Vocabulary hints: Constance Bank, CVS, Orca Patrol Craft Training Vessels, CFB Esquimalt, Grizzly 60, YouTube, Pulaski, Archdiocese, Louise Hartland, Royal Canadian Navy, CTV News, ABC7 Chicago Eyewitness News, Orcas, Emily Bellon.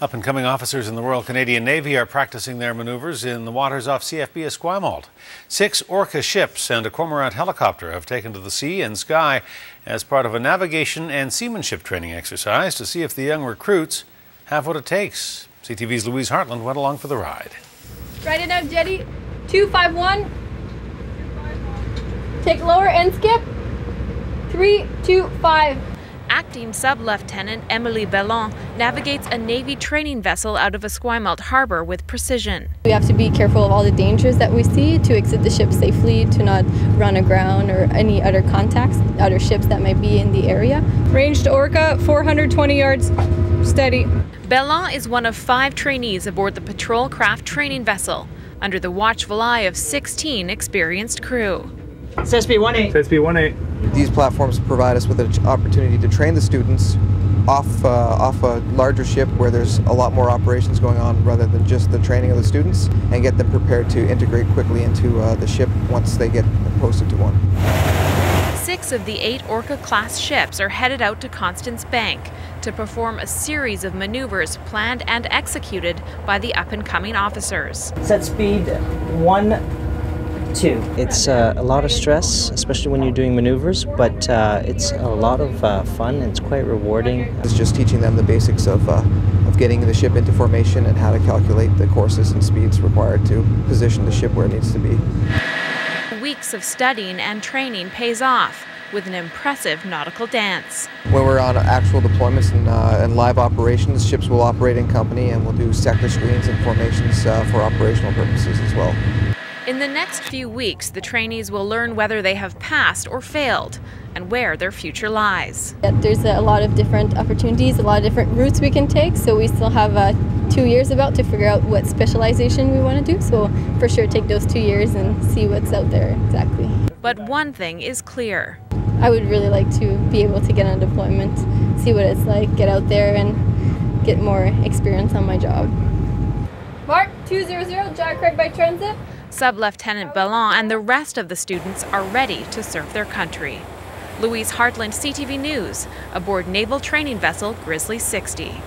Up-and-coming officers in the Royal Canadian Navy are practicing their maneuvers in the waters off CFB Esquimalt. 6 Orca ships and a Cormorant helicopter have taken to the sea and sky as part of a navigation and seamanship training exercise to see if the young recruits have what it takes. CTV's Louise Hartland went along for the ride. Right in out, Jetty. 2-5-1. Take lower and skip. 3-2-5. Acting Sub-Lieutenant Emily Bellon navigates a Navy training vessel out of Esquimalt Harbor with precision. We have to be careful of all the dangers that we see to exit the ship safely, to not run aground or any other contacts, other ships that might be in the area. Range to Orca, 420 yards, steady. Bellon is one of 5 trainees aboard the Patrol Craft Training Vessel, under the watchful eye of 16 experienced crew. CSB 18. CSB 18. These platforms provide us with an opportunity to train the students off a larger ship where there's a lot more operations going on rather than just the training of the students, and get them prepared to integrate quickly into the ship once they get posted to one. 6 of the 8 Orca-class ships are headed out to Constance Bank to perform a series of maneuvers planned and executed by the up-and-coming officers. Set speed 1-2. It's a lot of stress, especially when you're doing maneuvers, but it's a lot of fun. It's quite rewarding. It's just teaching them the basics of getting the ship into formation and how to calculate the courses and speeds required to position the ship where it needs to be. Weeks of studying and training pays off with an impressive nautical dance. When we're on actual deployments and live operations, ships will operate in company, and we'll do sector screens and formations for operational purposes as well. In the next few weeks, the trainees will learn whether they have passed or failed and where their future lies. There's a lot of different opportunities, a lot of different routes we can take, so we still have 2 years about to figure out what specialization we want to do, so for sure take those 2 years and see what's out there exactly. But one thing is clear. I would really like to be able to get on deployment, see what it's like, get out there and get more experience on my job. Mark 200, Jack right by transit. Sub-Lieutenant Bellon and the rest of the students are ready to serve their country. Louise Hartland, CTV News, aboard Naval Training Vessel Grizzly 60.